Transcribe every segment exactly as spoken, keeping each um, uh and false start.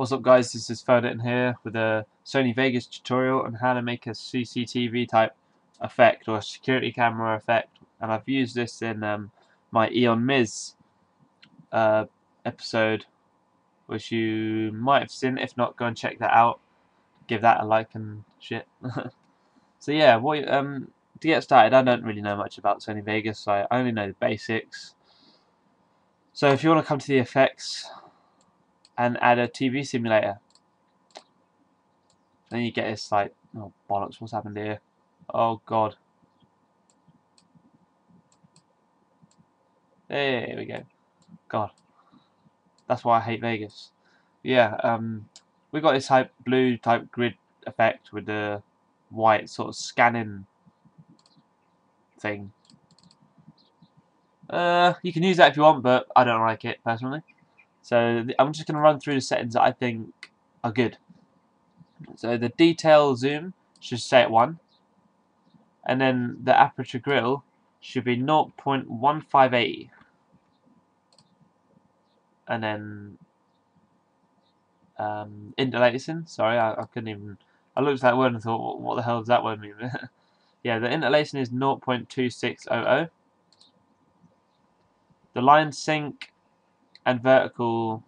What's up guys, this is Ferdinand here with a Sony Vegas tutorial on how to make a C C T V type effect or a security camera effect, and I've used this in um, my Eon Miz uh, episode, which you might have seen. If not, go and check that out, give that a like and shit. So yeah, what, um, to get started, I don't really know much about Sony Vegas, so I only know the basics. So if you want to come to the effects and add a T V simulator, then you get this like, oh bollocks, what's happened here? Oh god. There we go. God, that's why I hate Vegas. Yeah, um, we got this type blue type grid effect with the white sort of scanning thing. Uh, you can use that if you want, but I don't like it personally. So I'm just going to run through the settings that I think are good. So the detail zoom should stay at one, and then the aperture grill should be zero point one five eight, and then um, interlacing. Sorry, I, I couldn't even. I looked at that word and thought, what, what the hell does that word mean? Yeah, the interlacing is zero point two six zero zero. The line sync and vertical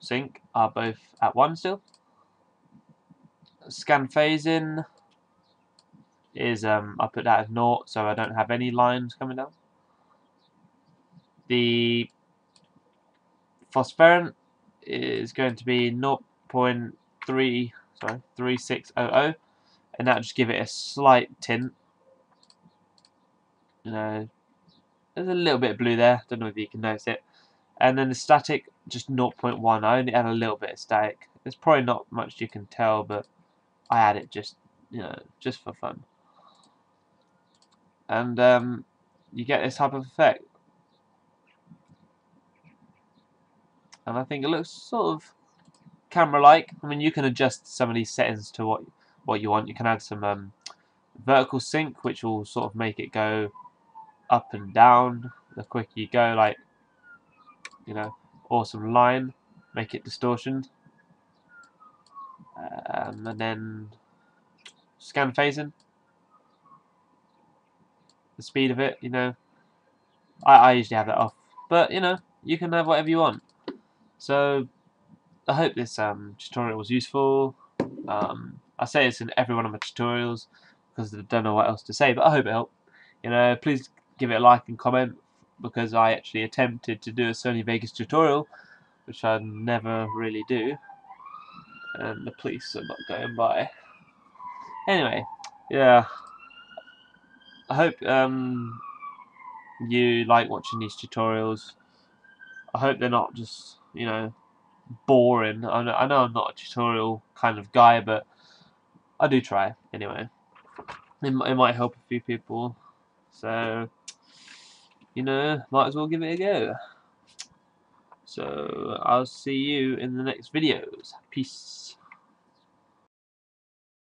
sync are both at one still. Scan phasing is um I put that as naught, so I don't have any lines coming down. The phosphorescent is going to be zero point three, sorry, three six zero zero, and that'll just give it a slight tint. You know, there's a little bit of blue there. Don't know if you can notice it. And then the static, just zero point one. I only add a little bit of static. There's probably not much you can tell, but I add it just, you know, just for fun. And um, you get this type of effect. And I think it looks sort of camera-like. I mean, you can adjust some of these settings to what what you want. You can add some um, vertical sync, which will sort of make it go up and down the quicker you go, like, you know, awesome line, make it distortioned, um, and then scan phasing, the speed of it. You know, I, I usually have that off, but you know, you can have whatever you want. So I hope this um, tutorial was useful. um, I say this in every one of my tutorials because I don't know what else to say, but I hope it helped. You know, please give it a like and comment, because I actually attempted to do a Sony Vegas tutorial, which I never really do, and the police are not going by. Anyway, yeah, I hope um, you like watching these tutorials. I hope they're not just, you know, boring. I know, I know I'm not a tutorial kind of guy, but I do try. Anyway, it, it might help a few people, so, you know, might as well give it a go. So, I'll see you in the next videos. Peace.